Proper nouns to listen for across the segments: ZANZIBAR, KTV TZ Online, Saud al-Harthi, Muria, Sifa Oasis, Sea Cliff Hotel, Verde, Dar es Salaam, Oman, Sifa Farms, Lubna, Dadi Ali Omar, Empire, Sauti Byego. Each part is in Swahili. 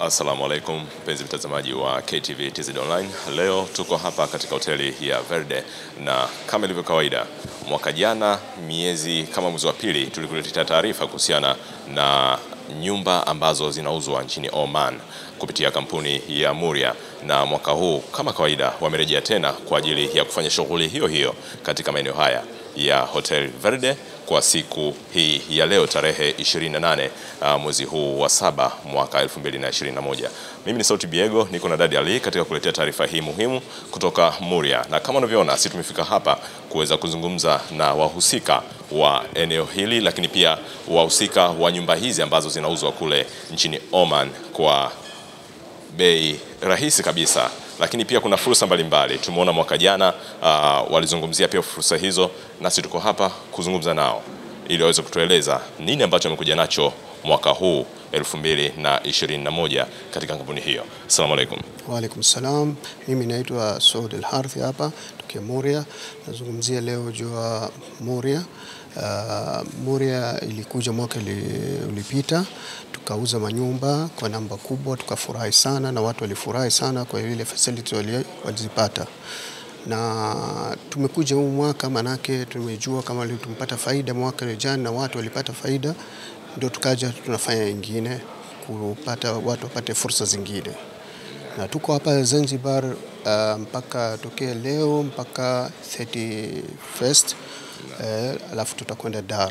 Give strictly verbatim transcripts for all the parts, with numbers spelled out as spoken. Assalamu alaikum, mpenzi mtazamaji wa K T V T Z Online. Leo tuko hapa katika hoteli ya Verde na kama ilivyo kawaida mwaka jana miezi kama mwezi wa pili tulikuletea taarifa kuhusiana na nyumba ambazo zinauzwa nchini Oman kupitia kampuni ya Muria, na mwaka huu kama kawaida wamerejea tena kwa ajili ya kufanya shughuli hiyo hiyo katika maeneo haya ya Hotel Verde kwa siku hii ya leo tarehe ishirini na nane uh, mwezi huu wa saba mwaka elfu mbili na ishirini na moja. Mimi ni Sauti Byego, niko na Dadi Ali katika kuletea taarifa hii muhimu kutoka Muria, na kama unavyoona sisi tumefika hapa kuweza kuzungumza na wahusika wa eneo hili, lakini pia wahusika wa nyumba hizi ambazo zinauzwa kule nchini Oman kwa bei rahisi kabisa. Lakini pia kuna fursa mbalimbali. Tumeona mwaka jana uh, walizungumzia pia fursa hizo, na sisi tuko hapa kuzungumza nao ili waweze kutueleza nini ambacho wamekuja nacho mwaka huu elfu mbili na ishirini na moja katika kampuni hiyo. Asalamu alaykum. Wa alaykum salam. Mimi naitwa Saud al-Harthi hapa tukiwa Muria. Nazungumzia leo jua Muria. Uh, Muria ilikuja mwaka uliopita, tukauza manyumba kwa namba kubwa, tukafurahi sana na watu walifurahi sana kwa ile facility walizipata. Na tumekuja huu mwaka manake tumejua kama tumpata faida mwaka jana na watu walipata faida, ndio tukaja tunafanya nyingine kupata watu wapate fursa zingine. Na tuko hapa Zanzibar uh, mpaka tokea leo mpaka thirty-first. Eh, alafu tutakwenda Dar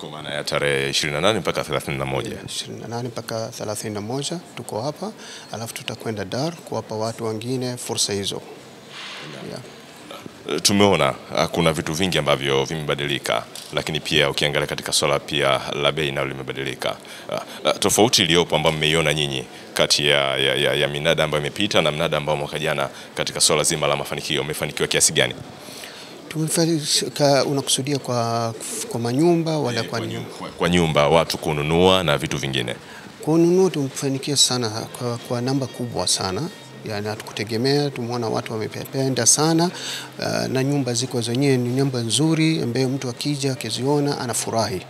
kwa maana ya tarehe ishirini na nane mpaka thelathini na moja. ishirini na nane mpaka thelathini na moja tuko hapa, alafu tutakwenda Dar kuwapa watu wengine fursa hizo. Yeah. Tumeona kuna vitu vingi ambavyo vimebadilika, lakini pia ukiangalia katika swala pia la bei nalo limebadilika. Tofauti iliyopo ambayo mmeiona nyinyi kati ya ya, ya, ya minada ambayo imepita na minada ambayo mwaka jana katika swala zima la mafanikio, umefanikiwa kiasi gani? Unakusudia kwa kwa manyumba wala kwa nyumba? Kwa nyumba, watu kununua na vitu vingine. Kununua tumefanikia sana kwa, kwa namba kubwa sana. Yaani hatukutegemea, tumeona watu wamependa sana uh, na nyumba ziko zenyewe ni nyumba nzuri ambayo mtu akija akiziona anafurahi.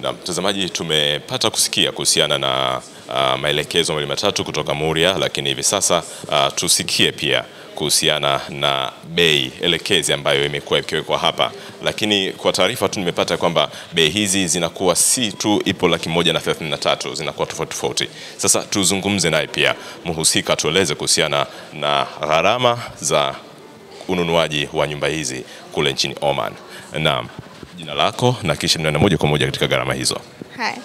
Na mtazamaji, tumepata kusikia kuhusiana na uh, maelekezo mawili matatu kutoka Muria, lakini hivi sasa uh, tusikie pia kuhusiana na bei elekezi ambayo imekuwa ikiwekwa hapa. Lakini kwa taarifa tu nimepata kwamba bei hizi zinakuwa si tu ipo laki moja na thelathini na tatu, zinakuwa tofauti tofauti. Sasa tuzungumze naye pia mhusika, tueleze kuhusiana na gharama za ununuaji wa nyumba hizi kule nchini Oman. Naam, jina lako na kisha mnana moja kwa moja katika gharama hizo. Haya,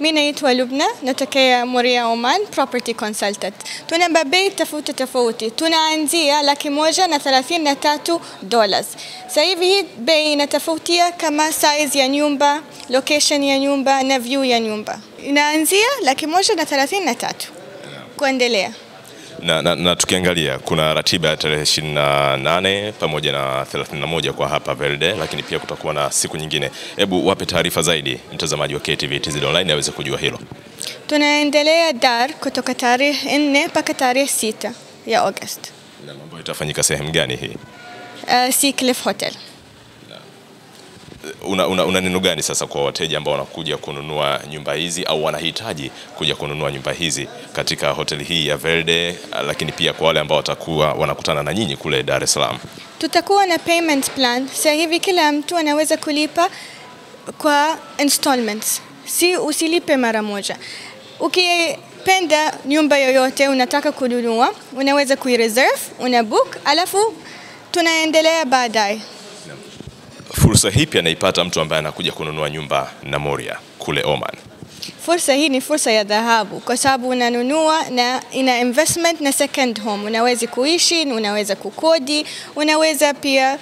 mimi naitwa Lubna, natokea Muria Oman, property consultant. Tuna bei tofauti tofauti. Tunaanzia laki moja na thelathini na tatu dollars. Sasa hivi bei inatofautiana kama size ya nyumba, location ya nyumba na view ya nyumba. Inaanzia laki moja na thelathini na tatu kuendelea. Na, na, na tukiangalia kuna ratiba ya tarehe ishirini na nane pamoja na thelathini na moja kwa hapa Verde, lakini pia kutakuwa na siku nyingine. Hebu wape taarifa zaidi mtazamaji wa K T V T Z Online aweze kujua hilo. Tunaendelea Dar kutoka tarehe nne mpaka tarehe sita ya Agosti. Na mambo itafanyika sehemu gani hii? Uh, Sea Cliff Hotel. Una, una, una neno gani sasa kwa wateja ambao wanakuja kununua nyumba hizi au wanahitaji kuja kununua nyumba hizi katika hoteli hii ya Verde, lakini pia kwa wale ambao watakuwa wanakutana na nyinyi kule Dar es Salaam? Tutakuwa na payment plan. Sasa hivi kila mtu anaweza kulipa kwa installments. Si usilipe mara moja. Ukipenda nyumba yoyote unataka kununua, unaweza kuireserve, una book, alafu tunaendelea baadaye. Fursa hii pia anaipata mtu ambaye anakuja kununua nyumba na Muria kule Oman. Fursa hii ni fursa ya dhahabu kwa sababu unanunua na ina investment na second home. Unaweza kuishi, unaweza kukodi, unaweza pia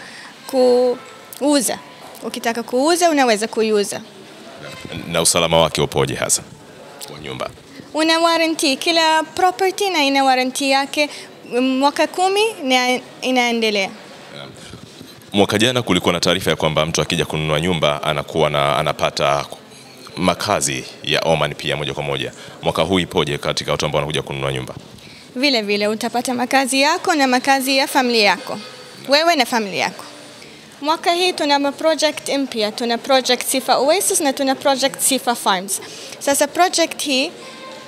kuuza. Ukitaka kuuza unaweza kuiuza. Na, na usalama wake upoje hasa kwa nyumba? Una warranty, kila property na ina warranty yake mwaka kumi na inaendelea. Mwaka jana kulikuwa na taarifa ya kwamba mtu akija kununua nyumba anakuwa na anapata makazi ya Oman pia moja kwa moja. Mwaka huu ipoje katika watu ambao wanakuja kununua nyumba? Vile vile utapata makazi yako na makazi ya familia yako. Wewe na familia yako. Mwaka hii tuna project Empire, tuna project Sifa Oasis na tuna project Sifa Farms. Sasa project hii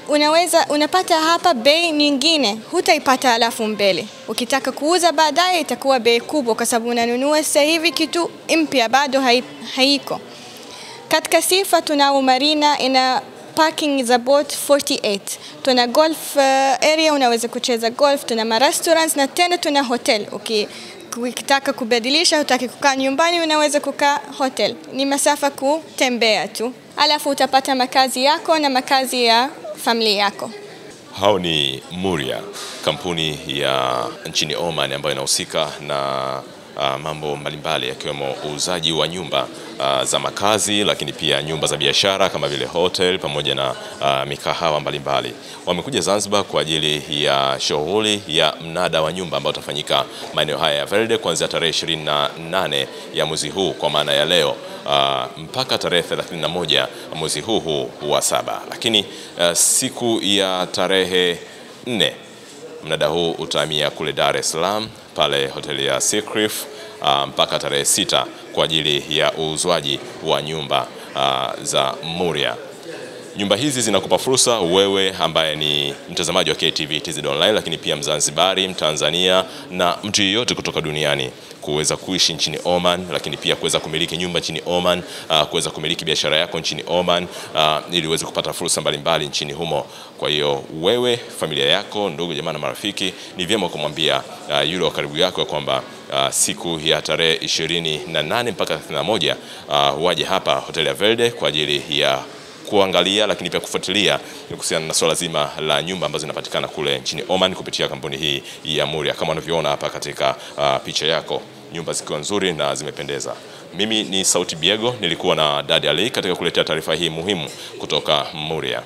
unaweza unapata hapa bei nyingine hutaipata alafu mbele. Ukitaka kuuza baadaye itakuwa bei kubwa kwa sababu unanunua sasa hivi kitu mpya bado hai, haiko. Katika Sifa tunao marina ina parking za boat arobaini na nane. Tuna golf uh, area unaweza kucheza golf, tuna ma restaurants na tena tuna hotel. Okay. Ukitaka kubadilisha utaki kukaa nyumbani unaweza kukaa hotel. Ni masafa kutembea tu. Alafu utapata makazi yako na makazi ya familia yako. Hao ni Muria, kampuni ya nchini Oman ambayo inahusika na Uh, mambo mbalimbali yakiwemo uuzaji wa nyumba uh, za makazi, lakini pia nyumba za biashara kama vile hotel pamoja na uh, mikahawa mbalimbali. Wamekuja Zanzibar kwa ajili ya shughuli ya mnada wa nyumba ambao utafanyika maeneo haya ya Verde kuanzia tarehe ishirini na nane ya mwezi huu kwa maana ya leo uh, mpaka tarehe thelathini na moja mwezi huu huu wa saba. Lakini uh, siku ya tarehe nne mnada huu utahamia kule Dar es Salaam pale hoteli ya Sea Cliff uh, mpaka tarehe sita kwa ajili ya uuzwaji wa nyumba uh, za Muria. Nyumba hizi zinakupa fursa wewe ambaye ni mtazamaji wa K T V T Z Online, lakini pia Mzanzibari, Mtanzania na mtu yeyote kutoka duniani kuweza kuishi nchini Oman, lakini pia kuweza kumiliki nyumba nchini Oman, uh, kuweza kumiliki biashara yako nchini Oman, uh, ili uweze kupata fursa mbalimbali nchini humo. Kwa hiyo wewe, familia yako, ndugu jamaa na marafiki, ni vyema kumwambia uh, yule wa karibu yako kwamba Uh, siku ya tarehe ishirini na nane mpaka thelathini na moja uh, waje hapa hoteli ya Verde kwa ajili ya kuangalia, lakini pia kufuatilia kuhusiana na swala zima la nyumba ambazo zinapatikana kule nchini Oman kupitia kampuni hii ya Muria. Kama unavyoona hapa katika uh, picha yako, nyumba zikiwa nzuri na zimependeza. Mimi ni Sauti Byego, nilikuwa na Dadi Ali katika kuletea taarifa hii muhimu kutoka Muria.